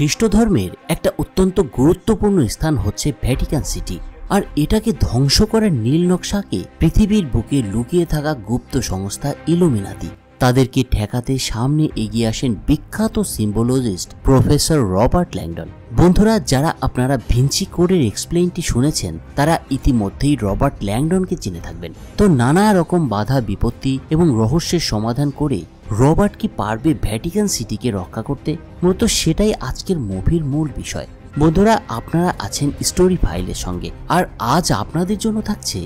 খ্রিস্ট ধর্মের একটা অত্যন্ত গুরুত্বপূর্ণ স্থান হচ্ছে ভ্যাটিকান সিটি। আর এটাকে ধ্বংস করার নীল নকশাকে পৃথিবীর বুকে লুকিয়ে থাকা গুপ্ত সংস্থা ইলুমিনাতি। তাদেরকে ঠেকাতে সামনে এগিয়ে আসেন বিখ্যাত সিম্বোলজিস্ট প্রফেসর রবার্ট ল্যাংডন। বন্ধুরা, যারা আপনারা ভিঞ্চি কোডের এক্সপ্লেইনটি শুনেছেন তারা ইতিমধ্যেই রবার্ট ল্যাংডনকে চিনে থাকবেন। তো নানা রকম বাধা বিপত্তি এবং রহস্যের সমাধান করে রবার্ট কি পারবে ভ্যাটিকান সিটিকে রক্ষা করতে? মূলত সেটাই আজকের মুভির মূল বিষয়। বন্ধুরা, আপনারা আছেন স্টোরি ফাইলের সঙ্গে, আর আজ আপনাদের জন্য থাকছে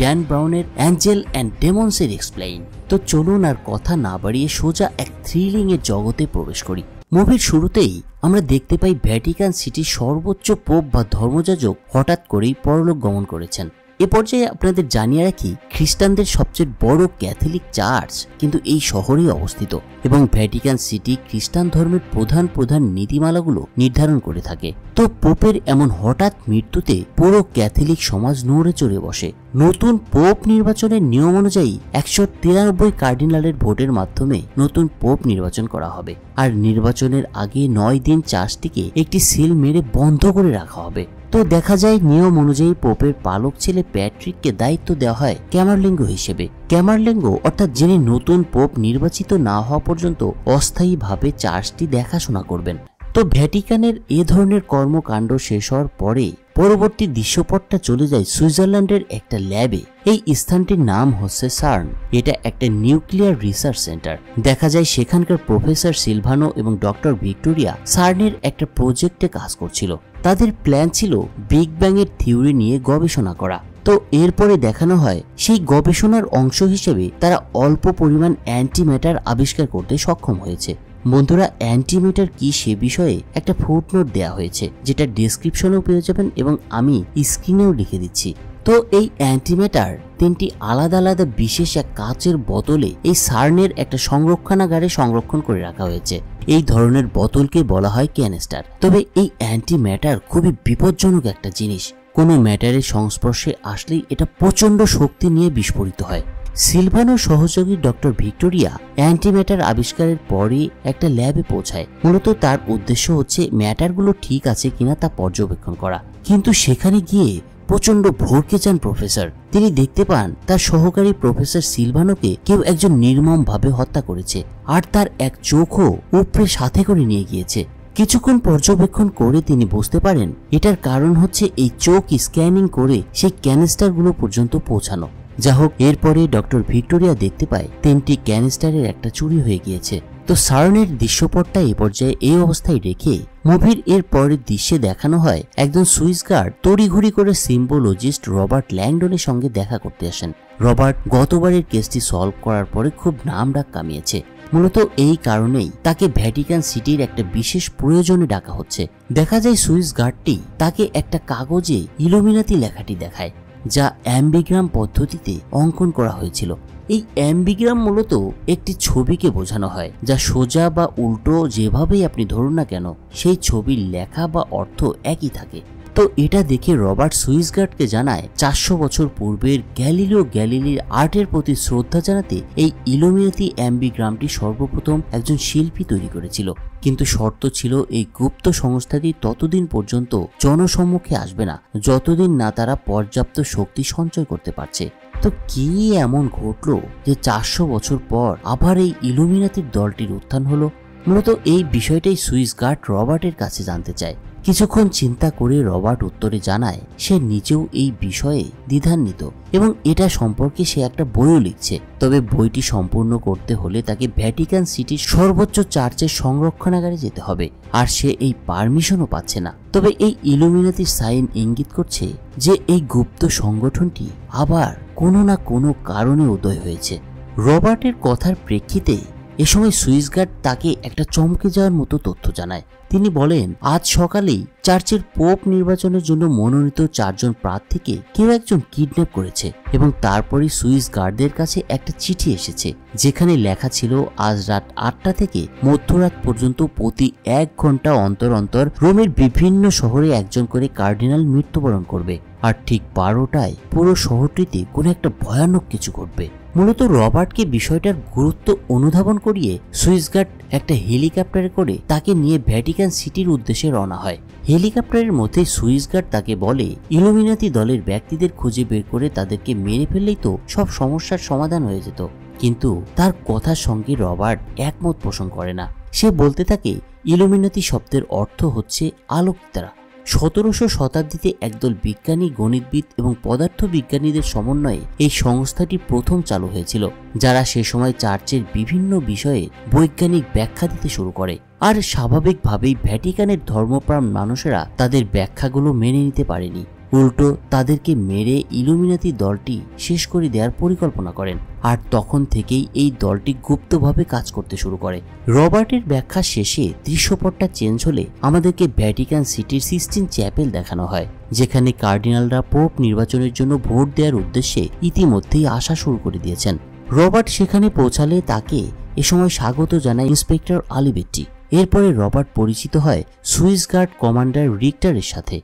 ড্যান ব্রাউনের অ্যাঞ্জেল অ্যান্ড ডেমন্স এর এক্সপ্লেইন। তো চলুন আর কথা না বাড়িয়ে সোজা এক থ্রিলিং এর জগতে প্রবেশ করি। মুভির শুরুতেই আমরা দেখতে পাই ভ্যাটিকান সিটির সর্বোচ্চ পোপ বা ধর্মযাজক হঠাৎ করেই পরলোক গমন করেছেন। এ পর্যায়ে আপনাদের জানিয়ে রাখি, খ্রিস্টানদের সবচেয়ে বড় ক্যাথলিক চার্চ কিন্তু এই শহরেই অবস্থিত এবং ভ্যাটিকান সিটি খ্রিস্টান ধর্মের প্রধান প্রধান নীতিমালাগুলো নির্ধারণ করে থাকে। তো পোপের এমন হঠাৎ মৃত্যুতে পুরো ক্যাথলিক সমাজ নড়ে চড়ে বসে। নতুন পোপ নির্বাচনের নিয়ম অনুযায়ী 193 কার্ডিনালের ভোটের মাধ্যমে নতুন পোপ নির্বাচন করা হবে। আর নির্বাচনের আগে 9 দিন চার্চটিকে একটি সিল মেরে বন্ধ করে রাখা হবে। তো দেখা যায় নিয়ম অনুযায়ী পোপের পালক ছেলে প্যাট্রিককে দায়িত্ব দেওয়া হয় ক্যামারলিঙ্গ হিসেবে। ক্যামারলিঙ্গ অর্থাৎ যিনি নতুন পোপ নির্বাচিত না হওয়া পর্যন্ত অস্থায়ীভাবে চার্চটি দেখাশোনা করবেন। তো ভ্যাটিকানের এ ধরনের কর্মকাণ্ড শেষ হওয়ার পরে পরবর্তী দৃশ্যপটটা চলে যায় সুইজারল্যান্ডের একটা ল্যাবে। এই স্থানটির নাম হচ্ছে সার্ন। এটা একটা নিউক্লিয়ার রিসার্চ সেন্টার। দেখা যায় সেখানকার প্রফেসর সিলভানো এবং ডক্টর ভিক্টোরিয়া সার্নের একটা প্রজেক্টে কাজ করছিল। তাদের প্ল্যান ছিল বিগ ব্যাং এর থিওরি নিয়ে গবেষণা করা। তো এরপরে দেখানো হয় সেই গবেষণার অংশ হিসেবে তারা অল্প পরিমাণ অ্যান্টিম্যাটার আবিষ্কার করতে সক্ষম হয়েছে। বন্ধুরা, অ্যান্টিম্যাটার কি সে বিষয়ে একটা ফুটনোট দেওয়া হয়েছে, যেটা ডেসক্রিপশনেও পেয়ে যাবেন এবং আমি স্ক্রিনেও লিখে দিচ্ছি। তো এই অ্যান্টিম্যাটার 3টি আলাদা আলাদা বিশেষ এক কাচের বোতলে এই সার্নের একটা সংরক্ষণাগারে সংরক্ষণ করে রাখা হয়েছে। এই ধরনের বোতলকে বলা হয় ক্যানিস্টার। তবে এই অ্যান্টিম্যাটার খুবই বিপজ্জনক একটা জিনিস। কোনো ম্যাটারের সংস্পর্শে আসলেই এটা প্রচণ্ড শক্তি নিয়ে বিস্ফোরিত হয়। সিলভানো সহযোগী ডক্টর ভিক্টোরিয়া অ্যান্টিম্যাটার আবিষ্কারের পরে একটা ল্যাবে পৌঁছায়। মূলত তার উদ্দেশ্য হচ্ছে ম্যাটারগুলো ঠিক আছে কিনা তা পর্যবেক্ষণ করা। কিন্তু সেখানে গিয়ে প্রচণ্ড ভড়কে যান প্রফেসর। তিনি দেখতে পান তার সহকারী প্রফেসর সিলভানোকে কেউ একজন নির্মমভাবে হত্যা করেছে, আর তার এক চোখও উপরে সাথে করে নিয়ে গিয়েছে। কিছুক্ষণ পর্যবেক্ষণ করে তিনি বুঝতে পারেন এটার কারণ হচ্ছে এই চোখ স্ক্যানিং করে সেই ক্যানিস্টারগুলো পর্যন্ত পৌঁছানো। যা হোক, এরপরে ডক্টর ভিক্টোরিয়া দেখতে পায় 3টি ক্যানিস্টারের একটা চুরি হয়ে গিয়েছে। তো সার্নের দৃশ্যপটটা এ পর্যায়ে এই অবস্থায় রেখে মুভির এর পরের দৃশ্যে দেখানো হয় একজন সুইস গার্ড তড়িঘড়ি করে সিম্বোলজিস্ট রবার্ট ল্যাংডনের সঙ্গে দেখা করতে আসেন। রবার্ট গতবারের কেসটি সলভ করার পরে খুব নামডাক কামিয়েছে। মূলত এই কারণেই তাকে ভ্যাটিকান সিটির একটা বিশেষ প্রয়োজনে ডাকা হচ্ছে। দেখা যায় সুইস গার্ডটি তাকে একটা কাগজে ইলুমিনাতি লেখাটি দেখায়, যা অ্যাম্বিগ্রাম পদ্ধতিতে অঙ্কন করা হয়েছিল। এই অ্যাম্বিগ্রাম মূলত একটি ছবিকে বোঝানো হয়, যা সোজা বা উল্টো যেভাবেই আপনি ধরুন না কেন সেই ছবির লেখা বা অর্থ একই থাকে। তো এটা দেখে রবার্ট সুইস গার্ডকে জানায় 400 বছর পূর্বের গ্যালিলিও গ্যালিলির আর্টের প্রতি শ্রদ্ধা জানাতে এই ইলুমিনাতি অ্যাম্বিগ্রামটি সর্বপ্রথম একজন শিল্পী তৈরি করেছিল। কিন্তু শর্ত ছিল এই গুপ্ত সংস্থাটি ততদিন পর্যন্ত জনসম্মুখে আসবে না যতদিন না তারা পর্যাপ্ত শক্তি সঞ্চয় করতে পারছে। তো কি এমন ঘটলো যে 400 বছর পর আবার এই ইলুমিনাতির দলটির উত্থান হলো? মূলত এই বিষয়টাই সুইস গার্ড রবার্টের কাছে জানতে চায়। কিছুক্ষণ চিন্তা করে রবার্ট উত্তরে জানায় সে নিজেও এই বিষয়ে দ্বিধান্বিত এবং এটা সম্পর্কে সে একটা বইও লিখছে। তবে বইটি সম্পূর্ণ করতে হলে তাকে ভ্যাটিকান সিটির সর্বোচ্চ চার্চের সংরক্ষণাগারে যেতে হবে, আর সে এই পারমিশনও পাচ্ছে না। তবে এই ইলুমিনাতির সাইন ইঙ্গিত করছে যে এই গুপ্ত সংগঠনটি আবার কোনো না কোনো কারণে উদয় হয়েছে। রবার্টের কথার প্রেক্ষিতে এ সময় সুইস গার্ড তাকে একটা চমকে যাওয়ার মতো তথ্য জানায়। তিনি বলেন আজ সকালেই চার্চের পোপ নির্বাচনের জন্য মনোনীত 4জন প্রার্থীকে কেউ একজন কিডন্যাপ করেছে এবং তারপরে সুইস গার্ডদের কাছে একটা চিঠি এসেছে যেখানে লেখা ছিল আজ রাত 8টা থেকে মধ্যরাত পর্যন্ত প্রতি 1 ঘন্টা অন্তর অন্তর রোমের বিভিন্ন শহরে একজন করে কার্ডিনাল মৃত্যুবরণ করবে, আর ঠিক 12টায় পুরো শহরটিতে কোনো একটা ভয়ানক কিছু ঘটবে। মূলত রবার্টকে বিষয়টার গুরুত্ব অনুধাবন করিয়ে সুইস গার্ড একটা হেলিকপ্টারে করে তাকে নিয়ে ভ্যাটিকান সিটির উদ্দেশ্যে রওনা হয়। হেলিকপ্টারের মধ্যে সুইস গার্ড তাকে বলে, ইলুমিনাতি দলের ব্যক্তিদের খুঁজে বের করে তাদেরকে মেরে ফেললেই তো সব সমস্যার সমাধান হয়ে যেত। কিন্তু তার কথার সঙ্গে রবার্ট একমত পোষণ করে না। সে বলতে থাকে, ইলুমিনাতি শব্দের অর্থ হচ্ছে আলোকতারা। 1700 শতাব্দীতে একদল বিজ্ঞানী, গণিতবিদ এবং পদার্থবিজ্ঞানীদের সমন্বয়ে এই সংস্থাটি প্রথম চালু হয়েছিল, যারা সে সময় চার্চের বিভিন্ন বিষয়ে বৈজ্ঞানিক ব্যাখ্যা দিতে শুরু করে। আর স্বাভাবিকভাবেই ভ্যাটিকানের ধর্মপ্রাণ মানুষেরা তাদের ব্যাখ্যাগুলো মেনে নিতে পারেনি, উল্টো তাদেরকে মেরে ইলুমিনাতি দলটি শেষ করে দেওয়ার পরিকল্পনা করেন। আর তখন থেকেই এই দলটি গুপ্তভাবে কাজ করতে শুরু করে। রবার্টের ব্যাখ্যা শেষে দৃশ্যপটটা চেঞ্জ হলে আমাদেরকে ভ্যাটিকান সিটির সিস্টিন চ্যাপেল দেখানো হয়, যেখানে কার্ডিনালরা পোপ নির্বাচনের জন্য ভোট দেওয়ার উদ্দেশ্যে ইতিমধ্যেই আসা শুরু করে দিয়েছেন। রবার্ট সেখানে পৌঁছালে তাকে এ সময় স্বাগত জানায় ইন্সপেক্টর আলিবেট্টি। এরপরে রবার্ট পরিচিত হয় সুইস গার্ড কমান্ডার রিক্টারের সাথে।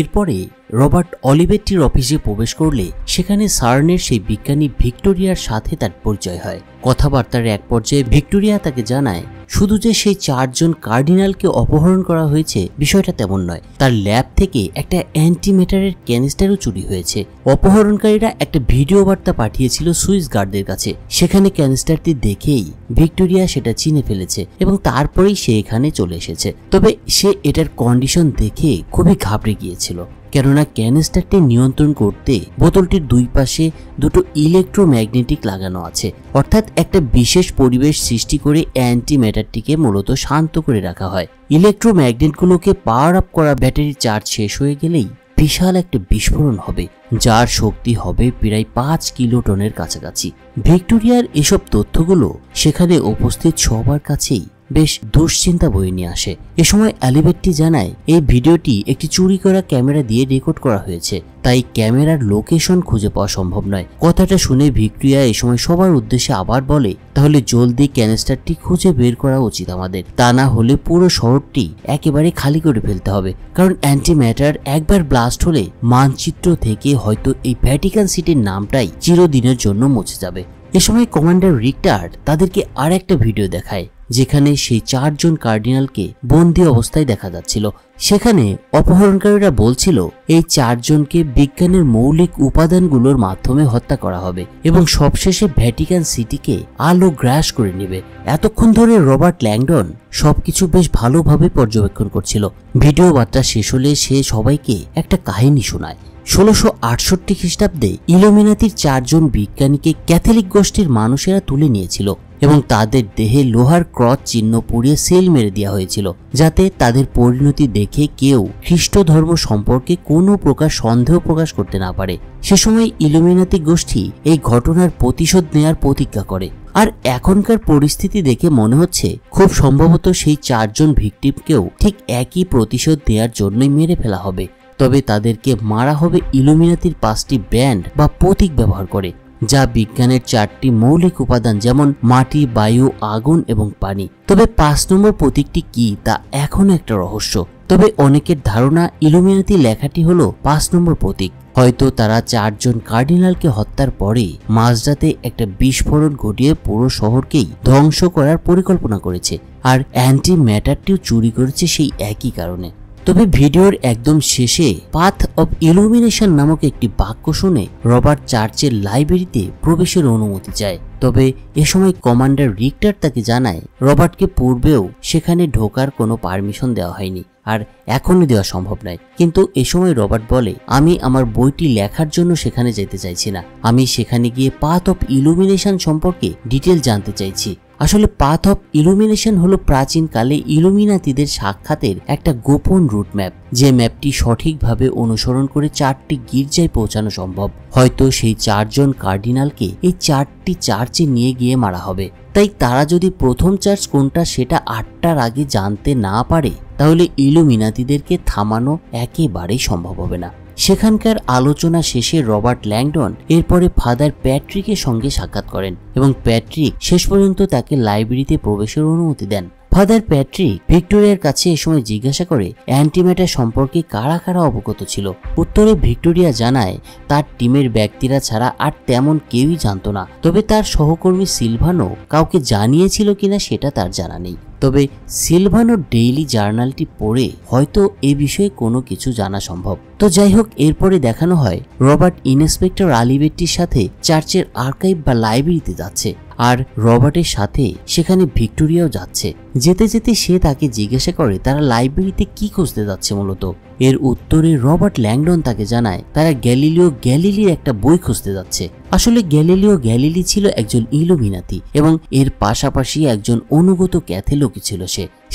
এরপরে রবার্ট অলিবেট্টির অফিসে প্রবেশ করলে সেখানে সার্নের সেই বিজ্ঞানী ভিক্টোরিয়ার সাথে তার পরিচয় হয়। কথাবার্তার এক পর্যায়ে ভিক্টোরিয়া তাকে জানায়, শুধু যে সেই 4 জন কার্ডিনালকে অপহরণ করা হয়েছে বিষয়টা তেমন নয়, তার ল্যাব থেকে একটা অ্যান্টিম্যাটারের ক্যানিস্টারও চুরি হয়েছে। অপহরণকারীরা একটা ভিডিও বার্তা পাঠিয়েছিল সুইস গার্ডদের কাছে। সেখানে ক্যানিস্টারটি দেখেই ভিক্টোরিয়া সেটা চিনে ফেলেছে এবং তারপরেই সে এখানে চলে এসেছে। তবে সে এটার কন্ডিশন দেখে খুবই ঘাবড়ে গিয়েছিল, কেননা ক্যানিস্টারটি নিয়ন্ত্রণ করতে বোতলটির দুই পাশে দুটো ইলেকট্রোম্যাগনেটিক লাগানো আছে, অর্থাৎ একটা বিশেষ পরিবেশ সৃষ্টি করে অ্যান্টিম্যাটারটিকে মূলত শান্ত করে রাখা হয়। ইলেকট্রোম্যাগনেটগুলোকে পাওয়ার আপ করা ব্যাটারি চার্জ শেষ হয়ে গেলেই বিশাল একটা বিস্ফোরণ হবে, যার শক্তি হবে প্রায় 5 কিলোটনের কাছাকাছি। ভিক্টোরিয়ার এসব তথ্যগুলো সেখানে উপস্থিত সবার কাছেই বেশ দুশ্চিন্তা বয়ে নিয়ে আসে। এ সময় অ্যালিবেট্টি জানায়, এই ভিডিওটি একটি চুরি করা ক্যামেরা দিয়ে রেকর্ড করা হয়েছে, তাই ক্যামেরার লোকেশন খুঁজে পাওয়া সম্ভব নয়। কথাটা শুনে ভিক্টোরিয়া এ সময় সবার উদ্দেশ্যে আবার বলে, তাহলে জলদি ক্যানিস্টারটি খুঁজে বের করা উচিত আমাদের, তা না হলে পুরো শহরটি একেবারে খালি করে ফেলতে হবে। কারণ অ্যান্টিম্যাটার একবার ব্লাস্ট হলে মানচিত্র থেকে হয়তো এই ভ্যাটিকান সিটির নামটাই চিরদিনের জন্য মুছে যাবে। এ সময় কমান্ডার রিক্টার তাদেরকে আর একটা ভিডিও দেখায়, যেখানে সেই 4 জন কার্ডিনালকে বন্দী অবস্থায় দেখা যাচ্ছিল। সেখানে অপহরণকারীরা বলছিল, এই 4 জনকে বিজ্ঞানের মৌলিক উপাদানগুলোর মাধ্যমে হত্যা করা হবে এবং সবশেষে ভ্যাটিকান সিটিকে আলো গ্রাস করে নেবে। এতক্ষণ ধরে রবার্ট ল্যাংডন সবকিছু বেশ ভালোভাবে পর্যবেক্ষণ করছিল। ভিডিও বার্তা শেষ হলে সে সবাইকে একটা কাহিনী শোনায়। 1668 খ্রিস্টাব্দে ইলুমিনাতির 4 জন বিজ্ঞানীকে ক্যাথলিক গোষ্ঠীর মানুষেরা তুলে নিয়েছিল এবং তাদের দেহে লোহার ক্রস চিহ্ন পুড়িয়ে সেল মেরে দেওয়া হয়েছিল, যাতে তাদের পরিণতি দেখে কেউ খ্রিস্ট ধর্ম সম্পর্কে কোনো প্রকার সন্দেহ প্রকাশ করতে না পারে। সে সময় ইলুমিনাতি গোষ্ঠী এই ঘটনার প্রতিশোধ নেয়ার প্রতিজ্ঞা করে। আর এখনকার পরিস্থিতি দেখে মনে হচ্ছে খুব সম্ভবত সেই 4 জন ভিকটিমকেও ঠিক একই প্রতিশোধ নেয়ার জন্যই মেরে ফেলা হবে, তবে তাদেরকে মারা হবে ইলুমিনাতির 5টি ব্যান্ড বা প্রতীক ব্যবহার করে, যা বিজ্ঞানের 4টি মৌলিক উপাদান, যেমন মাটি, বায়ু, আগুন এবং পানি। তবে 5 নম্বর প্রতীকটি কি তা এখনো একটা রহস্য। তবে অনেকের ধারণা ইলুমিনাতি লেখাটি হলো 5 নম্বর প্রতীক। হয়তো তারা 4 জন কার্ডিনালকে হত্যার পরে মাঝরাতে একটা বিস্ফোরণ ঘটিয়ে পুরো শহরকেই ধ্বংস করার পরিকল্পনা করেছে, আর অ্যান্টি ম্যাটারটিও চুরি করেছে সেই একই কারণে। তবে ভিডিওর একদম শেষে পাথ অব ইলুমিনেশন নামক একটি বাক্য শুনে রবার্ট চার্চের লাইব্রেরিতে প্রবেশের অনুমতি চায়। তবে এ সময় কমান্ডার রিক্টার তাকে জানায়, রবার্টকে পূর্বেও সেখানে ঢোকার কোনো পারমিশন দেওয়া হয়নি আর এখনও দেওয়া সম্ভব নয়। কিন্তু এ সময় রবার্ট বলে, আমি আমার বইটি লেখার জন্য সেখানে যেতে চাইছি না, আমি সেখানে গিয়ে পাথ অব ইলুমিনেশন সম্পর্কে ডিটেল জানতে চাইছি। আসলে পাথ অফ ইলুমিনেশন হলো প্রাচীনকালে ইলুমিনাতিদের সাক্ষাতের একটা গোপন রুট ম্যাপ, যে ম্যাপটি সঠিকভাবে অনুসরণ করে 4টি গির্জায় পৌঁছানো সম্ভব। হয়তো সেই 4 জন কার্ডিনালকে এই 4টি চার্চে নিয়ে গিয়ে মারা হবে, তাই তারা যদি প্রথম চার্চ কোনটা সেটা 8টার আগে জানতে না পারে, তাহলে ইলুমিনাতিদেরকে থামানো একেবারেই সম্ভব হবে না। সেখানকার আলোচনা শেষে রবার্ট ল্যাংডন এরপরে ফাদার প্যাট্রিকের সঙ্গে সাক্ষাৎ করেন এবং প্যাট্রিক শেষ পর্যন্ত তাকে লাইব্রেরিতে প্রবেশের অনুমতি দেন। ফাদার প্যাট্রিক ভিক্টোরিয়ার কাছে এই সময় জিজ্ঞাসা করে অ্যান্টিম্যাটার সম্পর্কে কারা কারা অবগত ছিল। উত্তরে ভিক্টোরিয়া জানায় তার টিমের ব্যক্তিরা ছাড়া আর তেমন কেউই জানতো না, তবে তার সহকর্মী সিলভানো কাউকে জানিয়েছিল কিনা সেটা তার জানা নেই। তবে সিলভানো ডেইলি জার্নালটি পড়ে হয়তো এ বিষয়ে কোনো কিছু জানা সম্ভব। তো যাই হোক, এরপরে দেখানো হয় রবার্ট ইন্সপেক্টর আলিবেটটির সাথে চার্চের আর্কাইভ বা লাইব্রেরিতে যাচ্ছে, আর রবার্টের সাথে সেখানে ভিক্টোরিয়াও যাচ্ছে। যেতে যেতে সে তাকে জিজ্ঞাসা করে তারা লাইব্রেরিতে কি খুঁজতে যাচ্ছে। মূলত এর উত্তরে রবার্ট ল্যাংডন তাকে জানায় তারা গ্যালিলিও গ্যালিলির একটা বই খুঁজতে যাচ্ছে। আসলে গ্যালিলিও গ্যালিলি ছিল একজন ইলুমিনাতি এবং এর পাশাপাশি একজন অনুগত ক্যাথলিকও ছিল।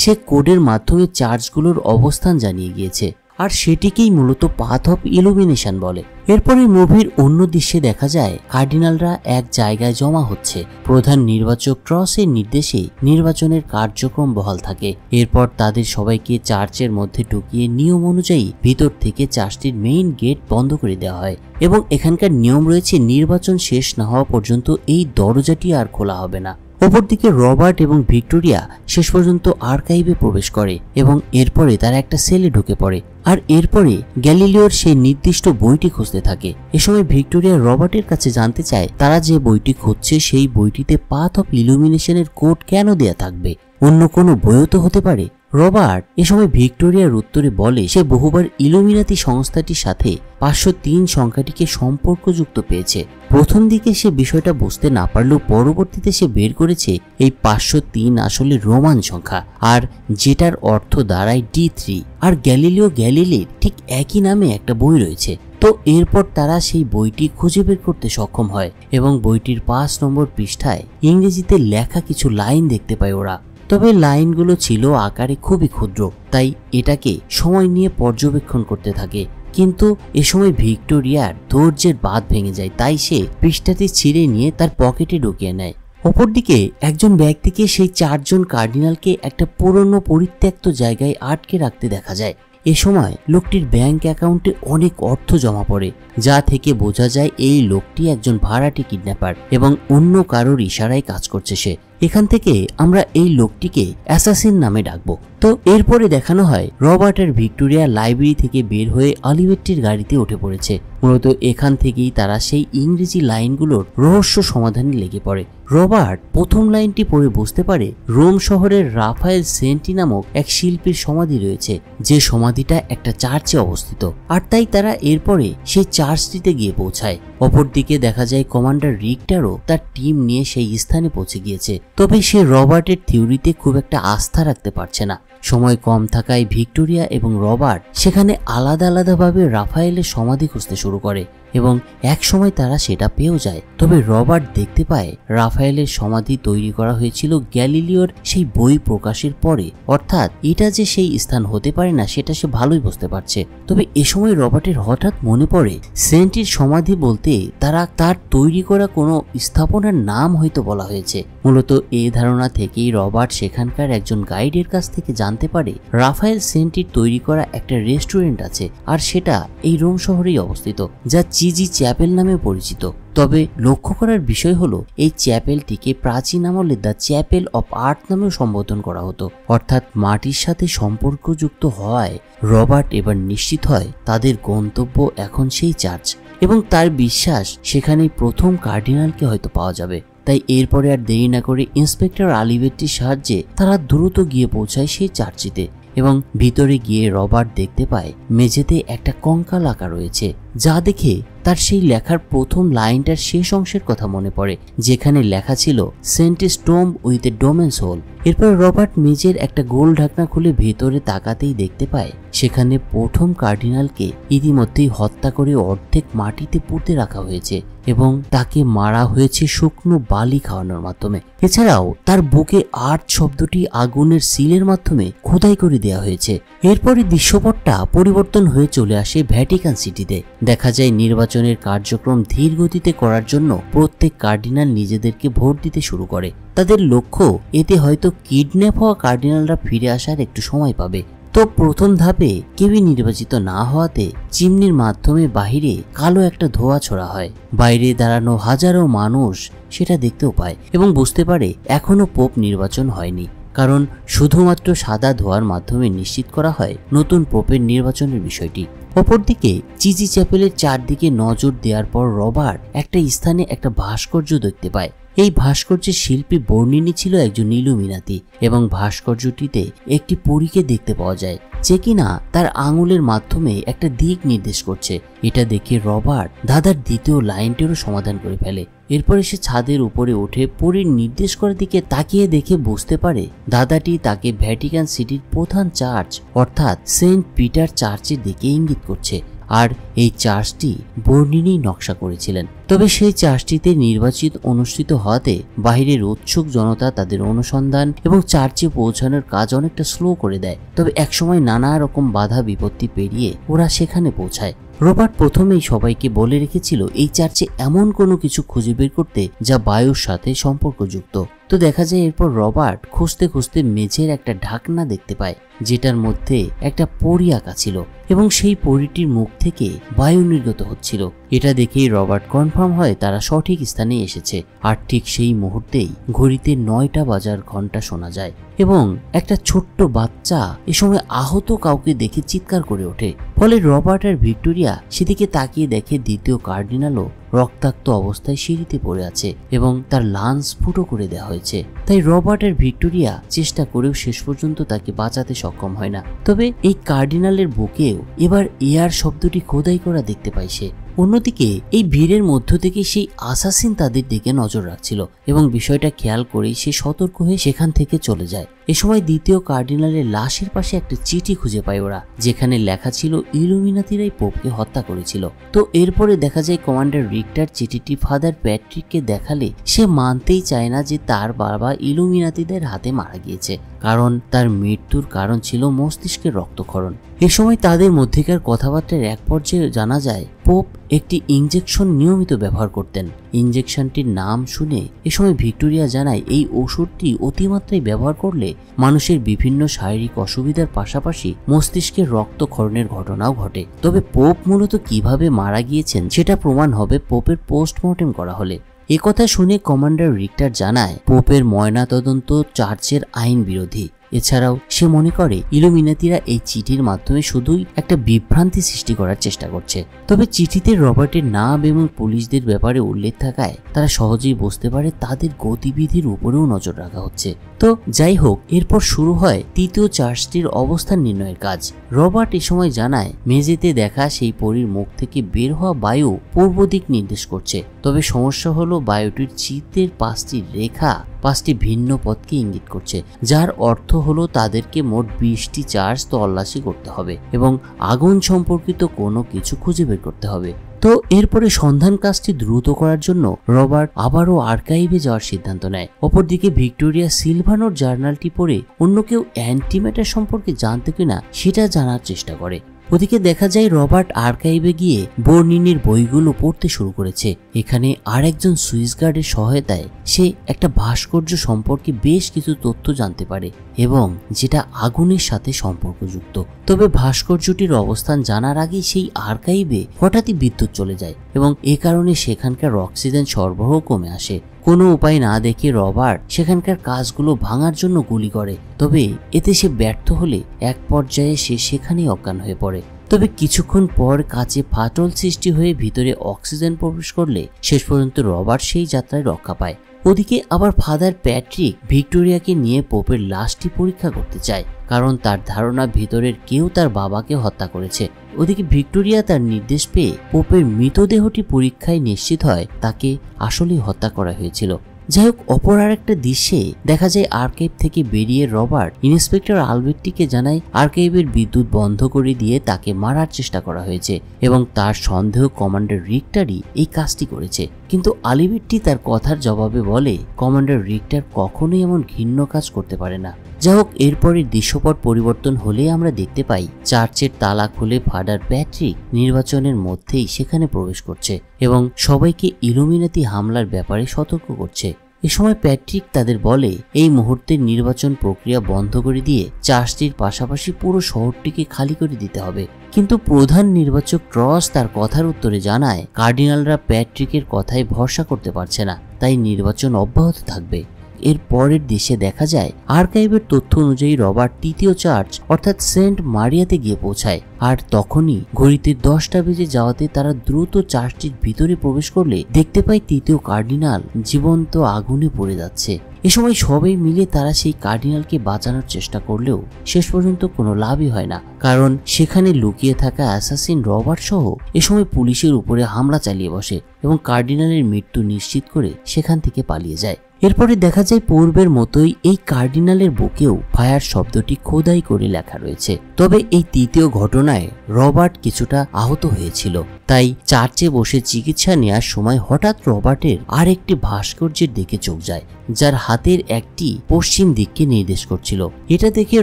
সে কোডের মাধ্যমে চার্চগুলোর অবস্থান জানিয়ে গিয়েছে, আর সেটিকেই মূলত পাথ অফ ইলুমিনেশন বলে। এরপরে মুভির অন্য দৃশ্যে দেখা যায় কার্ডিনালরা এক জায়গায় জমা হচ্ছে। প্রধান নির্বাচক ক্রসের নির্দেশে নির্বাচনের কার্যক্রম বহাল থাকে। এরপর তাদের সবাইকে চার্চের মধ্যে ঢুকিয়ে নিয়ম অনুযায়ী ভিতর থেকে চার্চটির মেইন গেট বন্ধ করে দেওয়া হয়, এবং এখানকার নিয়ম রয়েছে নির্বাচন শেষ না হওয়া পর্যন্ত এই দরজাটি আর খোলা হবে না। অপরদিকে রবার্ট এবং ভিক্টোরিয়া শেষ পর্যন্ত আর্কাইভে প্রবেশ করে এবং এরপরে তারা একটা সেলে ঢুকে পড়ে, আর এরপরে গ্যালিলিওর সেই নির্দিষ্ট বইটি খুঁজতে থাকে। এ সময় ভিক্টোরিয়া রবার্টের কাছে জানতে চায় তারা যে বইটি খুঁজছে সেই বইটিতে পাথ অফ ইলুমিনেশনের কোড কেন দেয়া থাকবে, অন্য কোনো বইও তো হতে পারে। রবার্ট এ সময় ভিক্টোরিয়ার উত্তরে বলে সে বহুবার ইলুমিনাতি সংস্থাটির সাথে 503 সংখ্যাটিকে সম্পর্কযুক্ত পেয়েছে। প্রথম দিকে সে বিষয়টা বুঝতে না পারলেও পরবর্তীতে সে বের করেছে এই 503 আসলে রোমান সংখ্যা, আর যেটার অর্থ দাঁড়ায় D3, আর গ্যালিলিও গ্যালিলির ঠিক একই নামে একটা বই রয়েছে। তো এরপর তারা সেই বইটি খুঁজে বের করতে সক্ষম হয় এবং বইটির 5 নম্বর পৃষ্ঠায় ইংরেজিতে লেখা কিছু লাইন দেখতে পায় ওরা। তবে লাইনগুলো ছিল আকারে খুবই ক্ষুদ্র, তাই এটাকে সময় নিয়ে পর্যবেক্ষণ করতে থাকে। কিন্তু এ সময় ভিক্টোরিয়ার ধৈর্যের বাঁধ ভেঙে যায়, তাই সে পৃষ্ঠাটি ছিঁড়ে নিয়ে তার পকেটে ঢুকিয়ে নেয়। অপরদিকে একজন ব্যক্তিকে সেই 4জন কার্ডিনালকে একটা পুরনো পরিত্যক্ত জায়গায় আটকে রাখতে দেখা যায়। এ সময় লোকটির ব্যাংক অ্যাকাউন্টে অনেক অর্থ জমা পড়ে, যা থেকে বোঝা যায় এই লোকটি একজন ভাড়াটে কিডন্যাপার এবং অন্য কারোর ইশারায় কাজ করছে সে। এখান থেকে আমরা এই লোকটিকে অ্যাসাসিন নামে ডাকবো। তো এরপরে দেখানো হয় রবার্ট আর ভিক্টোরিয়া লাইব্রেরি থেকে বের হয়ে আলিবেট্টির গাড়িতে উঠে পড়েছে। মূলত এখান থেকেই তারা সেই ইংরেজি লাইনগুলোর রহস্য সমাধানে লেগে পড়ে। রবার্ট প্রথম লাইনটি পড়ে বুঝতে পারে রোম শহরের রাফায়েল সেন্টি নামক এক শিল্পীর সমাধি রয়েছে, যে সমাধিটা একটা চার্চে অবস্থিত, আর তাই তারা এরপরে সেই চার্চটিতে গিয়ে পৌঁছায়। অপরদিকে দেখা যায় কমান্ডার রিক্টারও তার টিম নিয়ে সেই স্থানে পৌঁছে গিয়েছে, তবে সে রবার্টের থিওরিতে খুব একটা আস্থা রাখতে পারছে না। সময় কম থাকায় ভিক্টোরিয়া এবং রবার্ট সেখানে আলাদা আলাদাভাবে রাফায়েলের সমাধি খুঁজতে শুরু করে এবং একসময় তারা সেটা পেয়েও যায়। তবে রবার্ট দেখতে পায় রাফায়েলের সমাধি তৈরি করা হয়েছিল গ্যালিলিওর সেই বই প্রকাশের পরে, অর্থাৎ এটা যে সেই স্থান হতে পারে না সেটা সে ভালোই বুঝতে পারছে। তবে এ সময় রবার্টের হঠাৎ মনে পড়ে সেন্টির সমাধি বলতে তারা তার তৈরি করা কোনো স্থাপনার নাম হয়তো বলা হয়েছে। মূলত এই ধারণা থেকেই রবার্ট সেখানকার একজন গাইডের কাছ থেকে জানতে পারে রাফায়েল সেন্টির তৈরি করা একটা রেস্টুরেন্ট আছে, আর সেটা এই রোম শহরেই অবস্থিত, যা জিজি চ্যাপেল নামে পরিচিত। তবে লক্ষ্য করার বিষয় হলো এই চ্যাপেলটিকে প্রাচীন আমলে দ্য চ্যাপেল অফ আর্ট নামেও সম্বোধন করা হতো, অর্থাৎ মাটির সাথে সম্পর্কযুক্ত হওয়ায় রবার্ট এবার নিশ্চিত হয় তাদের গন্তব্য এখন সেই চার্চ, এবং তার বিশ্বাস সেখানেই প্রথম কার্ডিনালকে হয়তো পাওয়া যাবে। তাই এরপরে আর দেরি না করে ইন্সপেক্টর আলিবেট্টির সাহায্যে তারা দ্রুত গিয়ে পৌঁছায় সেই চার্চিতে, এবং ভিতরে গিয়ে রবার্ট দেখতে পায় মেঝেতে একটা কঙ্কাল আঁকা রয়েছে, যা দেখে তার সেই লেখার প্রথম লাইনটার শেষ অংশের কথা মনে পড়ে, যেখানে লেখা ছিল Santi's tomb with a demon's hole. এরপর রবার্ট মেজের একটা গোল ঢাকনা খুলে ভেতরে তাকাতেই দেখতে পায় সেখানে প্রথম কার্ডিনালকে ইতিমধ্যেই হত্যা করে অর্ধেক মাটিতে পুঁতে রাখা হয়েছে এবং তাকে মারা হয়েছে শুকনো বালি খাওয়ানোর মাধ্যমে। এছাড়াও তার বুকে 8 শব্দটি আগুনের সিলের মাধ্যমে খোদাই করে দেওয়া হয়েছে। এরপরে দৃশ্যপটটা পরিবর্তন হয়ে চলে আসে ভ্যাটিকান সিটিতে। দেখা যায় নির্বাচনের কার্যক্রম ধীর গতিতে করার জন্য প্রত্যেক কার্ডিনাল নিজেদেরকে ভোট দিতে শুরু করে। তাদের লক্ষ্য এতে হয়তো কিডন্যাপ হওয়া কার্ডিনালরা ফিরে আসার একটু সময় পাবে। তো প্রথম ধাপে কেউই নির্বাচিত না হওয়াতে চিমনির মাধ্যমে বাহিরে কালো একটা ধোঁয়া ছড়া হয়। বাইরে দাঁড়ানো হাজারো মানুষ সেটা দেখতেও পায় এবং বুঝতে পারে এখনো পোপ নির্বাচন হয়নি। কারণ শুধুমাত্র সাদা ধোঁয়ার মাধ্যমে নিশ্চিত করা হয় নতুন পোপের নির্বাচনের বিষয়টি। অপরদিকে চিজি চ্যাপেলের চারদিকে নজর দেওয়ার পর রবার্ট একটা স্থানে একটা ভাস্কর্য দেখতে পায়। এই ভাস্কর্যের শিল্পী বর্ণিনী ছিল একজন ইলুমিনাতি এবং ভাস্কর্যটিতে একটি পরীকে দেখতে পাওয়া যায় যে কিনা তার আঙুলের মাধ্যমে একটা দিক নির্দেশ করছে। এটা দেখে রবার্ট ধাঁধার দ্বিতীয় লাইনটিরও সমাধান করে ফেলে। এরপরে সে ছাদের উপরে উঠে পরীর নির্দেশ করার দিকে তাকিয়ে দেখে বুঝতে পারে ধাঁধাটি তাকে ভ্যাটিকান সিটির প্রধান চার্চ অর্থাৎ সেন্ট পিটার চার্চের দিকে ইঙ্গিত করছে, আর এই চার্চটি বর্ণিনী নকশা করেছিলেন। তবে সেই চার্চটিতে নির্বাচন অনুষ্ঠিত হওয়াতে বাইরের উৎসুক জনতা তাদের অনুসন্ধান এবং চার্চে পৌঁছানোর কাজ অনেকটা স্লো করে দেয়। তবে একসময় নানা রকম বাধা বিপত্তি পেরিয়ে ওরা সেখানে পৌঁছায়। রবার্ট প্রথমেই সবাইকে বলে রেখেছিল এই চার্চে এমন কোনো কিছু খুঁজে বের করতে যা বায়ুর সাথে সম্পর্কযুক্ত। তো দেখা যায় এরপর রবার্ট খুঁজতে খুঁজতে মেঝের একটা ঢাকনা দেখতে পায় যেটার মধ্যে একটা পরী আঁকা ছিল এবং সেই পরীটির মুখ থেকে বায়ু নির্গত হচ্ছিল। এটা দেখেই রবার্ট কনফার্ম হয় তারা সঠিক স্থানে এসেছে। আর ঠিক সেই মুহূর্তেই ঘড়িতে 9টা বাজার ঘন্টা শোনা যায় এবং একটা ছোট্ট বাচ্চা এ সময় আহত কাউকে দেখে চিৎকার করে ওঠে। ফলে রবার্ট আর ভিক্টোরিয়া সেদিকে তাকিয়ে দেখে দ্বিতীয় কার্ডিনালও রক্তাক্ত অবস্থায় সিঁড়িতে পড়ে আছে এবং তার লাঞ্চ ফুটো করে দেওয়া হয়েছে। তাই রবার্ট আর ভিক্টোরিয়া চেষ্টা করেও শেষ পর্যন্ত তাকে বাঁচাতে সক্ষম হয় না। তবে এই কার্ডিনালের বুকেও এবার এয়ার শব্দটি খোদাই করা দেখতে পায় সে। অন্যদিকে এই ভিড়ের মধ্য থেকে সেই আসাসিন তাদের দিকে নজর রাখছিল এবং বিষয়টা খেয়াল করেই সে সতর্ক হয়ে সেখান থেকে চলে যায়। এ সময় দ্বিতীয় কার্ডিনালের লাশের পাশে একটা চিঠি খুঁজে পায় ওরা, যেখানে লেখা ছিল ইলুমিনাতিরাই পোপকে হত্যা করেছিল। তো এরপরে দেখা যায় কমান্ডার রিক্টার চিঠিটি ফাদার প্যাট্রিককে দেখালে সে মানতেই চায় না যে তার বাবা ইলুমিনাতিদের হাতে মারা গিয়েছে, কারণ তার মৃত্যুর কারণ ছিল মস্তিষ্কের রক্তক্ষরণ। এ সময় তাদের মধ্যেকার কথাবার্তার এক পর্যায়ে জানা যায় পোপ একটি ইঞ্জেকশন নিয়মিত ব্যবহার করতেন। ইঞ্জেকশনটির নাম শুনে এ সময় ভিক্টোরিয়া জানায় এই ওষুধটি অতিমাত্রায় ব্যবহার করলে মানুষের বিভিন্ন শারীরিক অসুবিধার পাশাপাশি মস্তিষ্কের রক্তক্ষরণের ঘটনাও ঘটে। তবে পোপ মূলত কিভাবে মারা গিয়েছেন সেটা প্রমাণ হবে পোপের পোস্টমর্টেম করা হলে। একথা শুনে কমান্ডার রিক্টার জানায় পোপের ময়নাতদন্ত চার্চের আইন বিরোধী। এছাড়াও সে মনে করে ইলুমিনাতিরা এই চিঠির মাধ্যমে শুধুই একটা বিভ্রান্তি সৃষ্টি করার চেষ্টা করছে। তবে চিঠিতে রবার্টের নাম এবং পুলিশদের ব্যাপারে উল্লেখ থাকায় তারা সহজেই বুঝতে পারে তাদের গতিবিধির উপরেও নজর রাখা হচ্ছে। তো যাই হোক, এরপর শুরু হয় তৃতীয় চার্চটির অবস্থান নির্ণয়ের কাজ। রবার্ট এ সময় জানায় মেঝেতে দেখা সেই পরীর মুখ থেকে বের হওয়া বায়ু পূর্ব দিক নির্দেশ করছে। তবে সমস্যা হলো বায়ুটির চিত্রের 5টি রেখা 5টি ভিন্ন পথকে ইঙ্গিত করছে, যার অর্থ হলো তাদেরকে মোট 20টি চার্চ তল্লাশি করতে হবে এবং আগুন সম্পর্কিত কোনো কিছু খুঁজে বের করতে হবে। তো এরপরে সন্ধান কাজটি দ্রুত করার জন্য রবার্ট আবারও আর্কাইভে যাওয়ার সিদ্ধান্ত নেয়। অপরদিকে ভিক্টোরিয়া সিলভানোর জার্নালটি পড়ে অন্য কেউ অ্যান্টিম্যাটার সম্পর্কে জানতে কিনা সেটা জানার চেষ্টা করে। ওদিকে দেখা যায় রবার্ট আর্কাইভে গিয়ে বর্ণিনীর বইগুলো পড়তে শুরু করেছে। এখানে আরেকজন সুইস গার্ডের সহায়তায় সে একটা ভাস্কর্য সম্পর্কে বেশ কিছু তথ্য জানতে পারে এবং যেটা আগুনের সাথে সম্পর্কযুক্ত। তবে ভাস্কর্যটির অবস্থান জানার আগে সেই আর্কাইভে হঠাৎই বিদ্যুৎ চলে যায় এবং এ কারণে সেখানকার অক্সিজেন সরবরাহ কমে আসে। কোনো উপায় না দেখে রবার্ট সেখানকার কাজগুলো ভাঙার জন্য গুলি করে, তবে এতে সে ব্যর্থ হলে এক পর্যায়ে সে সেখানেই অজ্ঞান হয়ে পড়ে। তবে কিছুক্ষণ পর কাঁচে ফাটল সৃষ্টি হয়ে ভিতরে অক্সিজেন প্রবেশ করলে শেষ পর্যন্ত রবার্ট সেই যাত্রায় রক্ষা পায়। ওদিকে আবার ফাদার প্যাট্রিক ভিক্টোরিয়াকে নিয়ে পোপের লাশটি পরীক্ষা করতে চায়, কারণ তার ধারণা ভিতরের কেউ তার বাবাকে হত্যা করেছে। ওদিকে ভিক্টোরিয়া তার নির্দেশ পেয়ে পোপের মৃতদেহটি পরীক্ষায় নিশ্চিত হয় তাকে আসলেই হত্যা করা হয়েছিল। যাই হোক, অপর আরেকটা দৃশ্যে দেখা যায় আর্কাইভ থেকে বেরিয়ে রবার্ট ইন্সপেক্টর আলবেটটিকে জানায় আর্কাইভের বিদ্যুৎ বন্ধ করে দিয়ে তাকে মারার চেষ্টা করা হয়েছে এবং তার সন্দেহ কমান্ডার রিক্টারই এই কাজটি করেছে। কিন্তু আলবেটটি তার কথার জবাবে বলে কমান্ডার রিক্টার কখনোই এমন ঘৃণ্য কাজ করতে পারে না। যাই হোক, এরপরে দৃশ্যপট পরিবর্তন হলে আমরা দেখতে পাই চার্চের তালা খুলে ফাদার প্যাট্রিক নির্বাচনের মধ্যেই সেখানে প্রবেশ করছে এবং সবাইকে ইলুমিনাতি হামলার ব্যাপারে সতর্ক করছে। এ সময় প্যাট্রিক তাদের বলে এই মুহূর্তে নির্বাচন প্রক্রিয়া বন্ধ করে দিয়ে চার্চটির পাশাপাশি পুরো শহরটিকে খালি করে দিতে হবে। কিন্তু প্রধান নির্বাচক ক্রস তার কথার উত্তরে জানায় কার্ডিনালরা প্যাট্রিকের কথায় ভরসা করতে পারছে না, তাই নির্বাচন অব্যাহত থাকবে। एर परेर देशे देखा जाए आर्काइवेर तथ्य अनुयायी रबार्ट तृतीय चार्च अर्थात सेंट मारियाते गिये पौंछाय और तखोनी घड़ीते 10टा बेजे जावाते तारा द्रुत चार्चटिर भितरे प्रवेश करले देखते पाय तृतीय कार्डिनाल जीवंत आगुने पड़े जाच्छे। ए समय सबाई मिले तारा सेई कार्डिनालके बाँचानोर चेष्टा करलेও शेष पर्यन्त कोनो लाभই হয় না, कारण सेखाने लुकिये थाका অ্যাসাসিন রবার্ট सह ए समय पुलिशेर उपरे हामला चालिये बसे एबं कार्डिनालेर मृत्यु निश्चित करे सेखान थेके पालिये जाय। एरपरे देखा जाए पूर्वेर मतोई एई कार्डिनालेर बुकेও फायर शब्दटी खोदाई करे लेखा रयेछे। तबे एई तृतीय घटनाय रबार्ट किछुटा आहत हयेछिल, ताई चार्चे बसे चिकित्सा नेওয়ার समय हठाৎ रबार्टेर आरेकटी भास्कर्যের दिके चोख जाय जार हाथेर एकटी पश्चिम दिकके निर्देश करछिल। एटा देखे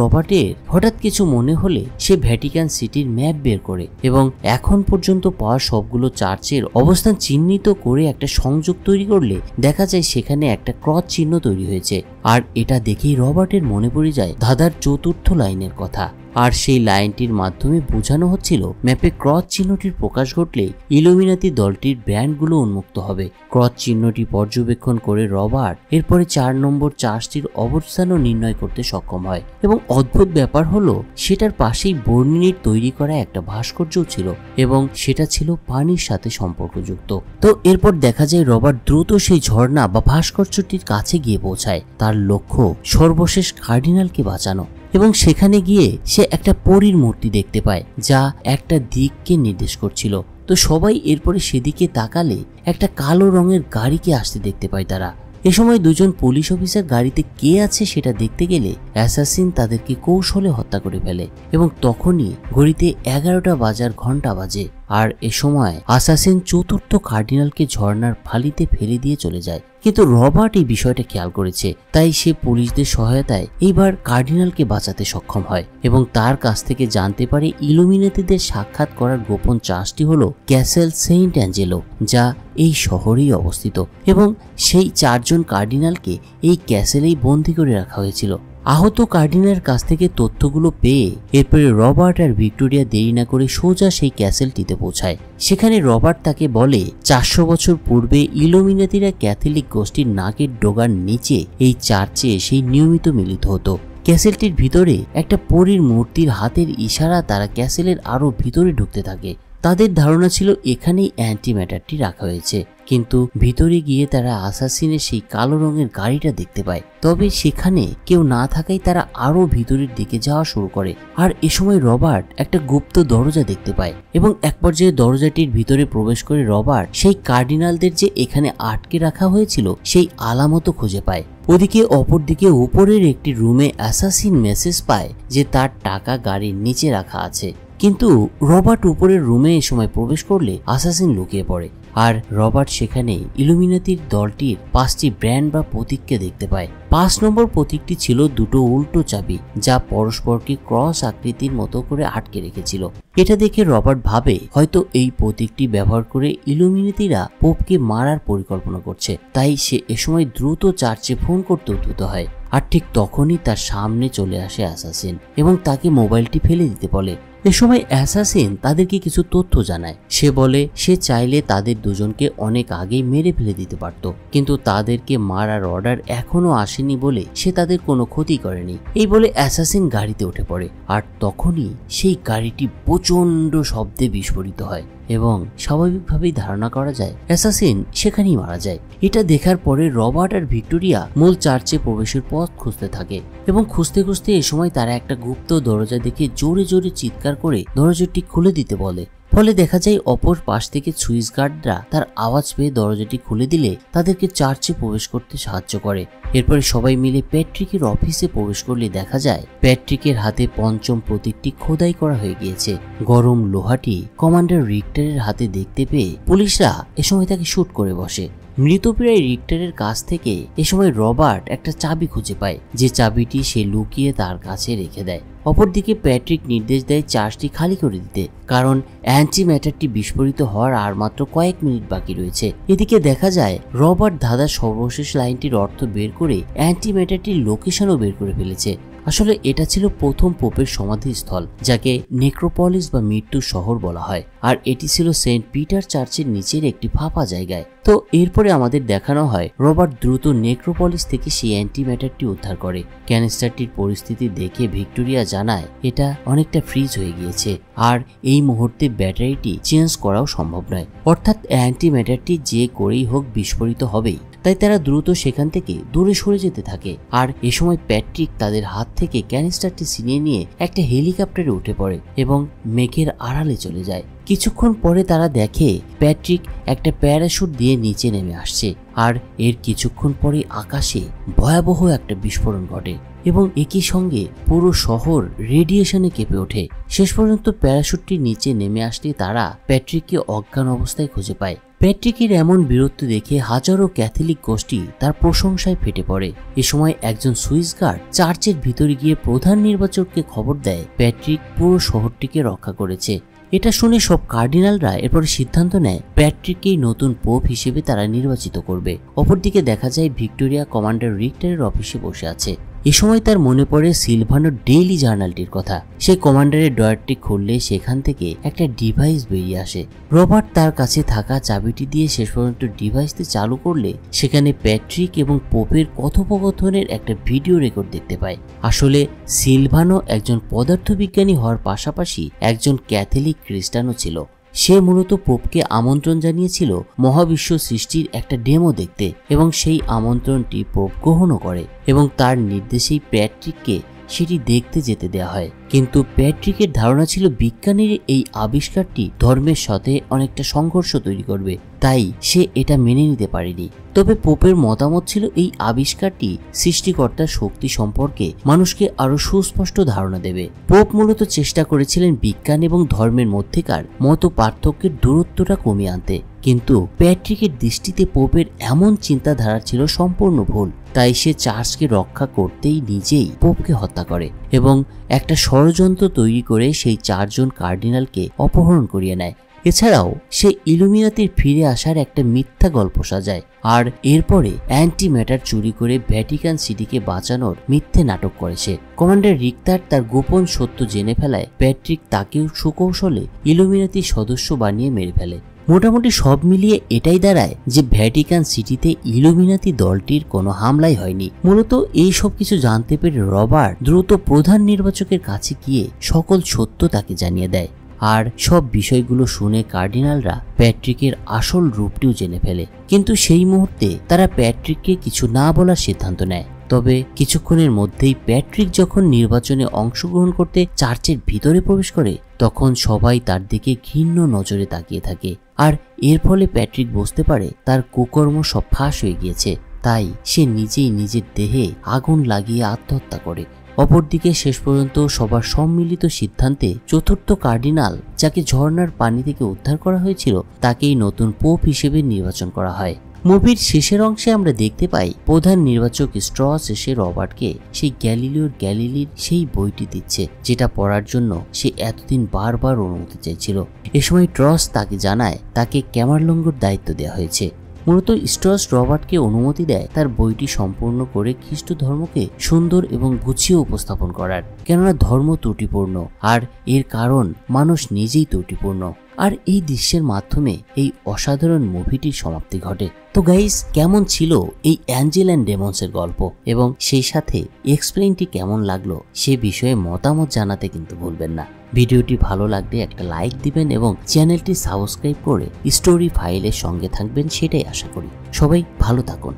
रबार्टेर हठाৎ किछु मने हले से ভ্যাটিকান সিটির मैप बेर करे एबं एखन पर्यन्त पाওয়া सबगुलो चार्चेर अवस्थान चिह्नित करे एकटा संयोग तैरि करले देखा जाय सेखाने एकटा क्रस चिन्ह तैरि হয়েছে। আর এটা দেখেই রবার্টের মনে পড়ে যায় ধাঁধার চতুর্থ লাইনের কথা, আর সেই লাইনটির মাধ্যমে বোঝানো হচ্ছিল ম্যাপে ক্রস চিহ্নটির প্রকাশ ঘটলে ইলুমিনাতি দলটির ব্যান্ডগুলো উন্মুক্ত হবে। ক্রস চিহ্নটি পর্যবেক্ষণ করে রবার্ট এরপরে ৪ নম্বর চার্চটির অবস্থানও নির্ণয় করতে সক্ষম হয় এবং অদ্ভুত ব্যাপার হলো সেটার পাশেই বর্ণিনীর তৈরি করা একটা ভাস্কর্যও ছিল এবং সেটা ছিল পানির সাথে সম্পর্কযুক্ত। তো এরপর দেখা যায় রবার্ট দ্রুত সেই ঝর্ণা বা ভাস্কর্যটির কাছে গিয়ে পৌঁছায়, তার লক্ষ্য সর্বশেষ কার্ডিনালকে বাঁচানো এবং সেখানে গিয়ে সে একটা পরীর মূর্তি দেখতে পায় যা একটা দিককে নির্দেশ করছিল। তো সবাই এরপরে সেদিকে তাকালে একটা কালো রঙের গাড়িকে আসতে দেখতে পায় তারা। এই সময় দুজন পুলিশ অফিসার গাড়িতে কে আছে সেটা দেখতে গেলে অ্যাসাসিন তাদেরকে কৌশলে হত্যা করে ফেলে এবং তখনই ঘড়িতে ১১টা বাজার ঘন্টা বাজে আর এই সময় অ্যাসাসিন চতুর্থ কার্ডিনালকে ঝর্ণার ফালিতে ফেলে দিয়ে চলে যায়। কিন্তু রবার্ট এই বিষয়টা খেয়াল করেছে, তাই সে পুলিশদের সহায়তায় এইবার কার্ডিনালকে বাঁচাতে সক্ষম হয় এবং তার কাছ থেকে জানতে পারে ইলুমিনাতিদের সাক্ষাৎ করার গোপন চার্চটি হলো ক্যাসেল সেন্ট অ্যাঞ্জেলো যা এই শহরেই অবস্থিত এবং সেই 4 জন কার্ডিনালকে এই ক্যাসেলেই বন্দী করে রাখা হয়েছিল। आहत कार्डिनालेर काछ थेके तथ्यगुलो पेये एरपरे रबार्ट और भिक्टोरिया देरी ना करे सोजा सेई क्यासेलटिते पौंछाय। सेखाने रबार्ट ताके बोले 400 बछर पूर्वे ইলুমিনাতিরা कैथलिक गोष्ठीर नाकेर डोगार नीचे एई चार्चे एसेई नियमित मिलित हतो। ক্যাসেলটির ভিতরে একটা পরীর মূর্তির হাতের ইশারা তারা ক্যাসেলের আরো ভিতরে ঢুকতে থাকে। তাদের ধারণা ছিল এখানেই অ্যান্টিম্যাটারটি রাখা হয়েছে, কিন্তু ভিতরে গিয়ে তারা অ্যাসাসিনের সেই কালো রঙের গাড়িটা দেখতে পায়। তবে সেখানে কেউ না থাকায় তারা আরো ভিতরের দিকে যাওয়া শুরু করে আর এই সময় রবার্ট একটা গুপ্ত দরজা দেখতে পায় এবং এক পর্যায়ে দরজাটির ভিতরে প্রবেশ করে রবার্ট সেই কার্ডিনালদের যে এখানে আটকে রাখা হয়েছিল সেই আলামতও খুঁজে পায়। ওদিকে অপরদিকে উপরের একটি রুমে অ্যাসাসিন মেসেজ পায় যে তার টাকা গাড়ির নিচে রাখা আছে, কিন্তু রবার্ট উপরের রুমে এই সময় প্রবেশ করলে অ্যাসাসিন লুকিয়ে পড়ে আর রবার্ট সেখানে ইলুমিনাতির দলটির 5টি ব্র্যান্ড বা প্রতীককে দেখতে পায়। 5 নম্বর প্রতীকটি ছিল দুটো উল্টো চাবি যা পরস্পরকে ক্রস আকৃতির মতো করে আটকে রেখেছিল। এটা দেখে রবার্ট ভাবে হয়তো এই প্রতীকটি ব্যবহার করে ইলুমিনাতিরা পোপকে মারার পরিকল্পনা করছে, তাই সে এই সময় দ্রুত চার্চে ফোন করতে উদ্যত হয় আর ঠিক তখনই তার সামনে চলে আসে অ্যাসাসিন এবং তাকে মোবাইলটি ফেলে দিতে বলে। এই সময় অ্যাসাসিন তাদেরকে কিছু তথ্য জানায়, সে বলে সে চাইলে তাদের দুজনকে অনেক আগেই মেরে ফেলে দিতে পারত কিন্তু তাদেরকে মারার অর্ডার এখনো আসেনি বলে সে তাদের কোনো ক্ষতি করেনি। এই বলে অ্যাসাসিন গাড়িতে উঠে পড়ে আর তখনই সেই গাড়িটি প্রচণ্ড শব্দে বিস্ফোরিত হয় এবং স্বাভাবিকভাবেই ধারণা করা যায় অ্যাসাসিন সেখানেই মারা যায়। এটা দেখার পরে রবার্ট আর ভিক্টোরিয়া মূল চার্চে প্রবেশের পথ খুঁজতে থাকে এবং খুঁজতে খুঁজতে এই সময় তারা একটা গুপ্ত দরজা দেখে জোরে জোরে চিৎকার করে দরজাটি খুলে দিতে বলে। ফলে দেখা যায় অপর পাশ থেকে সুইস গার্ডরা তার আওয়াজ পেয়ে দরজাটি খুলে দিলে তাদেরকে চার্চে প্রবেশ করতে সাহায্য করে। এরপরে সবাই মিলে প্যাট্রিকের অফিসে প্রবেশ করলে দেখা যায় প্যাট্রিকের হাতে ৫ম প্রতীকটি খোদাই করা হয়ে গিয়েছে। গরম লোহাটি কমান্ডার রিক্টারের হাতে দেখতে পেয়ে পুলিশরা এ সময় তাকে শুট করে বসে। মৃতপ্রায় রিক্টারের কাছ থেকে এ সময় রবার্ট একটা চাবি খুঁজে পায় যে চাবিটি সে লুকিয়ে তার কাছে রেখে দেয়। অপরদিকে প্যাট্রিক নির্দেশ দেয় চার্চটি খালি করে দিতে, কারণ অ্যান্টিম্যাটারটি বিস্ফোরিত হওয়ার আর মাত্র কয়েক মিনিট বাকি রয়েছে। এদিকে দেখা যায় রবার্ট ধাঁধার সর্বশেষ লাইনটির অর্থ বের করে অ্যান্টিম্যাটারটির লোকেশনও বের করে ফেলেছে আসলে এটা ছিল প্রথম পোপের সমাধিস্থল, যাকে নেক্রোপলিস বা মৃত্যুর শহর বলা হয়, আর এটি ছিল সেন্ট পিটার চার্চের নিচের একটি ফাঁপা জায়গায়। তো এরপরে আমাদের দেখানো হয় রবার্ট দ্রুত নেক্রোপলিস থেকে সেই অ্যান্টিম্যাটারটি উদ্ধার করে। ক্যানিস্টারটির পরিস্থিতি দেখে ভিক্টোরিয়া জানায় এটা অনেকটা ফ্রিজ হয়ে গিয়েছে, আর এই মুহূর্তে ব্যাটারিটি চেঞ্জ করাও সম্ভব নয়, অর্থাৎ অ্যান্টিম্যাটারটি যে করেই হোক বিস্ফোরিত হবেই। তাই তারা দ্রুত সেখান থেকে দূরে সরে যেতে থাকে, আর এ সময় প্যাট্রিক তাদের হাত থেকে ক্যানিস্টারটি ছিনিয়ে নিয়ে একটা হেলিকপ্টারে উঠে পড়ে এবং মেঘের আড়ালে চলে যায়। কিছুক্ষণ পরে তারা দেখে প্যাট্রিক একটা প্যারাশুট দিয়ে নিচে নেমে আসছে, আর এর কিছুক্ষণ পরে আকাশে ভয়াবহ একটা বিস্ফোরণ ঘটে এবং একই সঙ্গে পুরো শহর রেডিয়েশনে কেঁপে ওঠে। শেষ পর্যন্ত প্যারাশুটটি নিচে নেমে আসলে তারা প্যাট্রিককে অজ্ঞান অবস্থায় খুঁজে পায়। প্যাট্রিকের এমন বীরত্ব দেখে হাজারো ক্যাথলিক গোষ্ঠী তার প্রশংসায় ফেটে পড়ে। এ সময় একজন সুইস গার্ড চার্চের ভিতরে গিয়ে প্রধান নির্বাচককে খবর দেয় প্যাট্রিক পুরো শহরটিকে রক্ষা করেছে। এটা শুনে সব কার্ডিনালরা এরপর সিদ্ধান্ত নেয় প্যাট্রিককেই নতুন পোপ হিসেবে তারা নির্বাচিত করবে। অপরদিকে দেখা যায় ভিক্টোরিয়া কমান্ডার রিক্টারের অফিসে বসে আছে। এ সময় তার মনে পড়ে সিলভানোর ডেইলি জার্নালটির কথা। সে কমান্ডারের ড্রয়ারটি খুললে সেখান থেকে একটা ডিভাইস বেরিয়ে আসে। রবার্ট তার কাছে থাকা চাবিটি দিয়ে শেষ পর্যন্ত ডিভাইসটি চালু করলে সেখানে প্যাট্রিক এবং পোপের কথোপকথনের একটা ভিডিও রেকর্ড দেখতে পায়। আসলে সিলভানো একজন পদার্থবিজ্ঞানী হওয়ার পাশাপাশি একজন ক্যাথলিক খ্রিস্টানও ছিল। সে মূলত পোপকে আমন্ত্রণ জানিয়েছিল মহাবিশ্ব সৃষ্টির একটা ডেমো দেখতে, এবং সেই আমন্ত্রণটি পোপ গ্রহণও করে এবং তার নির্দেশেই প্যাট্রিককে সেটি দেখতে যেতে দেওয়া হয়। কিন্তু প্যাট্রিকের ধারণা ছিল বিজ্ঞানীর এই আবিষ্কারটি ধর্মের সাথে অনেকটা সংঘর্ষ তৈরি করবে, তাই সে এটা মেনে নিতে পারেনি। তবে পোপের মতামত ছিল এই আবিষ্কারটি সৃষ্টিকর্তার শক্তি সম্পর্কে মানুষকে আরো সুস্পষ্ট ধারণা দেবে। পোপ মূলত চেষ্টা করেছিলেন বিজ্ঞান এবং ধর্মের মধ্যেকার মত পার্থক্যের দূরত্বটা কমিয়ে আনতে, কিন্তু প্যাট্রিকের দৃষ্টিতে পোপের এমন চিন্তাধারা ছিল সম্পূর্ণ ভুল। তাই সে চার্চকে রক্ষা করতেই নিজেই পোপকে হত্যা করে এবং একটা ষড়যন্ত্র তৈরি করে সেই চারজন কার্ডিনালকে অপহরণ করিয়ে নেয়। এছাড়াও সে ইলুমিনাতির ফিরে আসার একটা মিথ্যা গল্প সাজায়, আর এরপরে অ্যান্টিম্যাটার চুরি করে ভ্যাটিকান সিটিকে বাঁচানোর মিথ্যে নাটক করে সে। কমান্ডার রিক্তার তার গোপন সত্য জেনে ফেলায় প্যাট্রিক তাকেও সুকৌশলে ইলুমিনাতির সদস্য বানিয়ে মেরে ফেলে। মোটামুটি সব মিলিয়ে এটাই দাঁড়ায় যে ভ্যাটিকান সিটিতে ইলুমিনাতি দলটির কোনো হামলাই হয়নি। মূলত এই সব কিছু জানতে পেরে রবার্ট দ্রুত প্রধান নির্বাচকের কাছে গিয়ে সকল সত্য তাকে জানিয়ে দেয়, আর সব বিষয়গুলো শুনে কার্ডিনালরা প্যাট্রিকের আসল রূপটিও জেনে ফেলে। কিন্তু সেই মুহূর্তে তারা প্যাট্রিককে কিছু না বলার সিদ্ধান্ত নেয়। তবে কিছুক্ষণের মধ্যেই প্যাট্রিক যখন নির্বাচনে অংশগ্রহণ করতে চার্চের ভিতরে প্রবেশ করে, তখন সবাই তার দিকে ঘৃণ্য নজরে তাকিয়ে থাকে, আর এর ফলে প্যাট্রিক বুঝতে পারে তার কুকর্ম সব ফাঁস হয়ে গিয়েছে। তাই সে নিজেই নিজের দেহে আগুন লাগিয়ে আত্মহত্যা করে। অপরদিকে শেষ পর্যন্ত সবার সম্মিলিত সিদ্ধান্তে চতুর্থ কার্ডিনাল, যাকে ঝর্ণার পানি থেকে উদ্ধার করা হয়েছিল, তাকেই নতুন পোপ হিসেবে নির্বাচন করা হয়। মুভির শেষের অংশে আমরা দেখতে পাই প্রধান নির্বাচক স্ট্রস এসে রবার্টকে সেই গ্যালিলিওর গ্যালিলির সেই বইটি দিচ্ছে, যেটা পড়ার জন্য সে এতদিন বারবার অনুমতি চাইছিল। এ সময় ট্রস তাকে জানায় তাকে ক্যামারলঙ্গোর দায়িত্ব দেওয়া হয়েছে। মূলত স্ট্রস রবার্টকে অনুমতি দেয় তার বইটি সম্পূর্ণ করে খ্রিস্ট ধর্মকে সুন্দর এবং গুছিয়ে উপস্থাপন করার, কেননা ধর্ম ত্রুটিপূর্ণ, আর এর কারণ মানুষ নিজেই ত্রুটিপূর্ণ। আর এই দৃশ্যের মাধ্যমে এই অসাধারণ মুভিটির সমাপ্তি ঘটে। তো গাইস, কেমন ছিল এই অ্যাঞ্জেল অ্যান্ড ডেমন্সের গল্প, এবং সেই সাথে এক্সপ্লেইনটি কেমন লাগলো সে বিষয়ে মতামত জানাতে কিন্তু ভুলবেন না। ভিডিওটি ভালো লাগলে একটা লাইক দিবেন এবং চ্যানেলটি সাবস্ক্রাইব করে স্টোরি ফাইলের সঙ্গে থাকবেন, সেটাই আশা করি। সবাই ভালো থাকুন,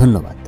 ধন্যবাদ।